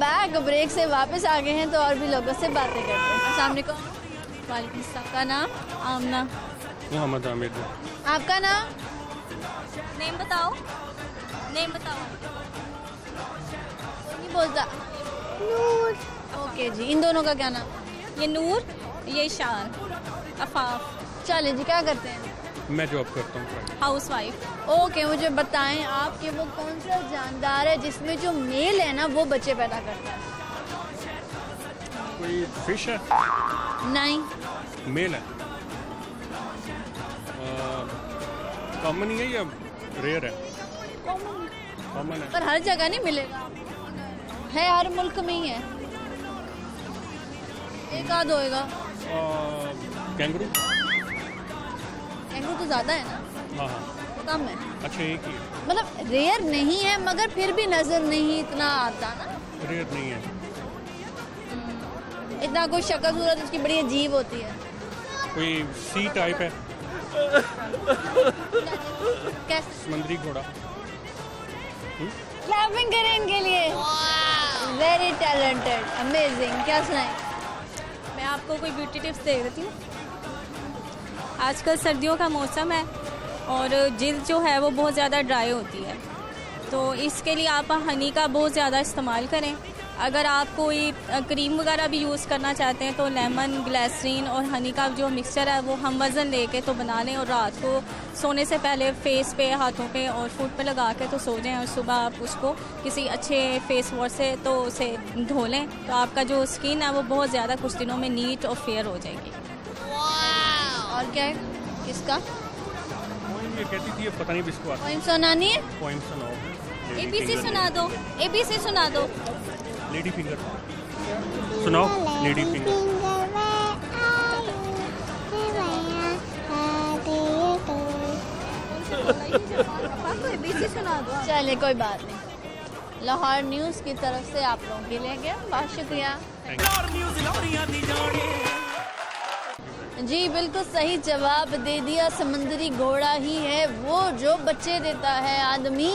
Back, break से वापस आ गए हैं तो और भी लोगों से बातें करते हैं। अस्सलाम वालेकुम। वालेकुम सलाम। का नाम? आमना। मोहम्मद आमिर। आपका नाम? नेम बताओ। नेम बताओ। नहीं बोलता। नूर। ओके जी, इन दोनों का क्या नाम? ये नूर, ये शहर, अफाफ। चले जी, क्या करते हैं? मैं जॉब करता हूँ, हाउस वाइफ। ओके, मुझे बताएं आप कि वो कौन सा जानदार है जिसमें जो मेल है ना वो बच्चे पैदा करता है? कोई फिश है? नहीं। मेल है? कॉमन है या रेयर है? कॉमन है, पर हर जगह नहीं मिलेगा, है हर मुल्क में ही है, एक आध होएगा। कैंगरू? तो ज्यादा है ना? हाँ। कम है। अच्छा, एक ही है। मतलब रेयर नहीं है मगर फिर भी नजर नहीं इतना आता ना। रेयर नहीं है इतना, कोई शक्ल सूरत उसकी बड़ी अजीब होती है। कोई सी टाइप है? कैसे? समुद्री घोड़ा। क्लैपिंग करें इनके लिए। Very talented, amazing. क्या सुनाए? मैं आपको कोई ब्यूटी टिप्स दे देती हूँ। आजकल सर्दियों का मौसम है और जिल्द जो है वो बहुत ज़्यादा ड्राई होती है, तो इसके लिए आप हनी का बहुत ज़्यादा इस्तेमाल करें। अगर आप कोई क्रीम वगैरह भी यूज़ करना चाहते हैं तो लेमन, ग्लिसरीन और हनी का जो मिक्सचर है वो हम वज़न लेके तो बना लें और रात को सोने से पहले फेस पे, हाथों पे और फुट पे लगा के तो सो जाएं और सुबह आप उसको किसी अच्छे फेस वॉश से तो उसे धो लें, तो आपका जो स्किन है वो बहुत ज़्यादा कुछ दिनों में नीट और फेयर हो जाएगी। और क्या है? किसका? ये कहती थी, ये पता नहीं किसको आता। पोइम सुनानी है? पोइम सुनाओ। एबीसी सुना दो। एबीसी सुना दो। लेडी फिंगर सुनाओ। Lady finger. एबीसी सुना दो। चले, कोई बात नहीं। लाहौर न्यूज़ की तरफ से आप लोगों के लिए गया, बहुत शुक्रिया जी। बिल्कुल सही जवाब दे दिया, समंदरी घोड़ा ही है वो जो बच्चे देता है आदमी।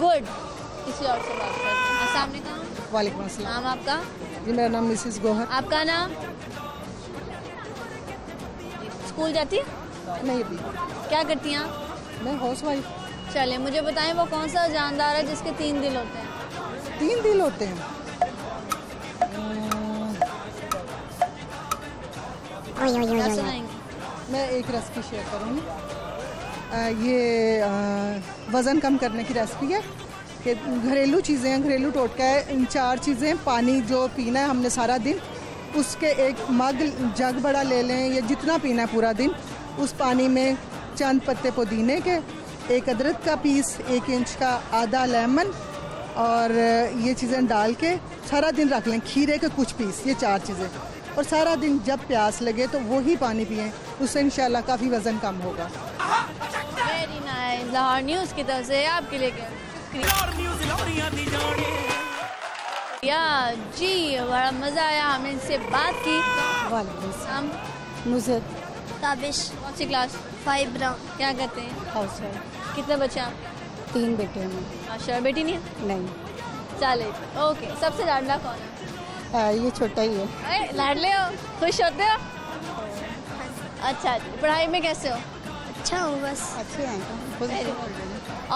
गुड। किसी और से बात करते हैं। अस्सलाम वालेकुम। वालेकुम अस्सलाम। नाम आपका? जी, मेरा नाम मिसेस गोहर। आपका नाम? स्कूल जाती है? नहीं भी। क्या करती हैं आप? मैं हाउस वाइफ। चले, मुझे बताएं वो कौन सा जानदार है जिसके 3 दिल होते हैं? 3 दिल होते हैं? क्या सुनाएंगे? मैं एक रेसिपी शेयर करूँगी। ये वज़न कम करने की रेसिपी है कि घरेलू चीज़ें हैं, घरेलू टोटका है। इन 4 चीज़ें, पानी जो पीना है हमने सारा दिन, उसके एक मग, जग बड़ा ले लें या जितना पीना है पूरा दिन, उस पानी में चंद पत्ते पुदीने के, एक अदरक का पीस, 1 इंच का, आधा लेमन और ये चीज़ें डाल के सारा दिन रख लें। खीरे के कुछ पीस, ये 4 चीज़ें, और सारा दिन जब प्यास लगे तो वही पानी पिएं, उससे इंशाल्लाह काफ़ी वज़न कम होगा। Very nice. लाहौर न्यूज़ की तरफ से आपके लिए या जी, बड़ा मज़ा आया, हमने इनसे बात की। वालेकुम। मुझे ताबिश। कौन सी क्लास? 5 राउंड। क्या करते हैं? Housewife. कितने बच्चे आप? 3 बेटे हैं। माशा। बेटी नहीं है? नहीं। चले, ओके। सबसे लाडला कौन है? ये छोटा ही है। लाडले हो? खुश होते हो? अच्छा, पढ़ाई में कैसे हो? अच्छा हो, बस अच्छे हैं।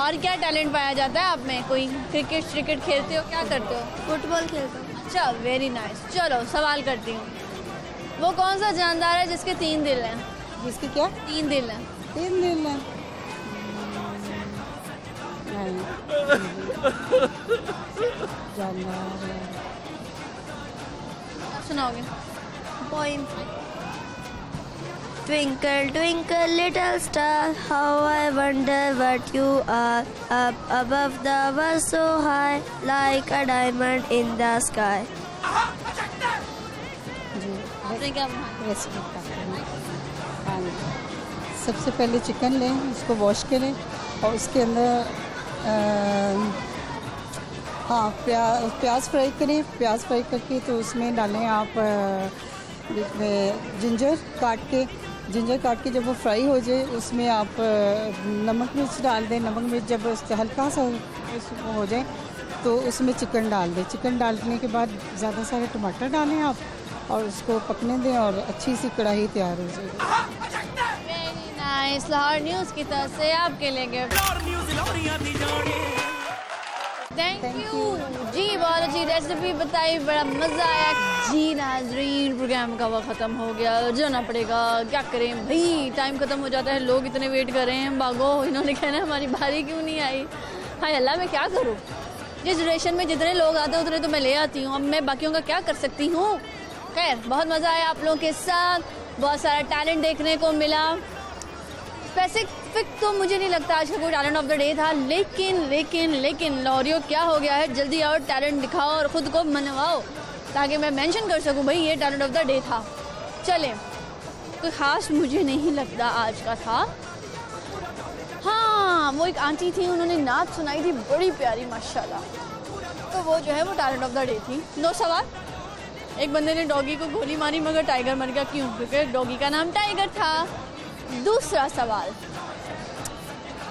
और क्या टैलेंट पाया जाता है आप में? कोई क्रिकेट श्रिकेट खेलते हो? क्या करते हो? फुटबॉल खेलते हो? अच्छा, वेरी नाइस। चलो, सवाल करती हूँ। वो कौन सा जानदार है जिसके 3 दिल हैं? जिसके क्या? 3 दिल हैं। 3 दिल हैं? जानदार सुनाओगे? Poem. Twinkle twinkle little star, how I wonder what you are. Up above the world so high, like a diamond in the sky. जी, क्या रेसिपी? सबसे पहले चिकन लें, उसको वॉश करें और उसके अंदर हाँ प्याज फ्राई करें। प्याज फ्राई करके तो उसमें डालें आप जिंजर काट के। जिंजर काट के जब वो फ्राई हो जाए उसमें आप नमक मिर्च डाल दें। नमक मिर्च जब हल्का सा हो जाए तो उसमें चिकन डाल दें। चिकन डालने के बाद ज़्यादा सारे टमाटर डालें आप और उसको पकने दें और अच्छी सी कढ़ाई तैयार हो जाएगी। लाहौर न्यूज़ की तरफ से आपके लेंगे। थैंक यू जी, बहुत अच्छी रेसिपी बताई, बड़ा मज़ा आया जी। नाज़रीन, प्रोग्राम का वक्त ख़त्म हो गया, जाना पड़ेगा, क्या करें भाई, टाइम ख़त्म हो जाता है, लोग इतने वेट कर रहे हैं, भागो, इन्होंने कहना हमारी बारी क्यों नहीं आई। हाय अल्लाह, मैं क्या करूँ, जिस जनरेशन में जितने लोग आते हैं उतने तो मैं ले आती हूँ, अब मैं बाकियों का क्या कर सकती हूँ। खैर, बहुत मज़ा आया आप लोगों के साथ, बहुत सारा टैलेंट देखने को मिला। स्पेसिफिक तो मुझे नहीं लगता आज का कोई टैलेंट ऑफ द डे था, लेकिन लेकिन लेकिन लाहौरियों क्या हो गया है, जल्दी आओ, टैलेंट दिखाओ और ख़ुद को मनवाओ ताकि मैं मेंशन कर सकूं भाई ये टैलेंट ऑफ द डे था। चलें, कोई ख़ास मुझे नहीं लगता आज का था। हाँ, वो एक आंटी थी, उन्होंने नात सुनाई थी बड़ी प्यारी माशाल्लाह, तो वो जो है वो टैलेंट ऑफ द डे थी। दो सवाल, एक बंदे ने डॉगी को गोली मारी मगर टाइगर मर गया, क्यों? क्योंकि डॉगी का नाम टाइगर था। दूसरा सवाल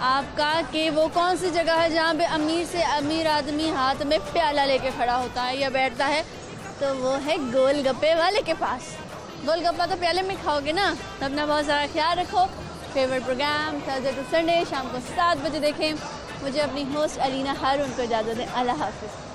आपका कि वो कौन सी जगह है जहाँ पे अमीर से अमीर आदमी हाथ में प्याला लेके खड़ा होता है या बैठता है, तो वो है गोलगप्पे वाले के पास। गोलगप्पा तो प्याले में खाओगे ना। अपना बहुत सारा ख्याल रखो। Favourite programme Thursday to Sunday शाम को 7 बजे देखें। मुझे अपनी होस्ट अलीना हारून को इजाज़त दें। अल्लाह हाफिज़।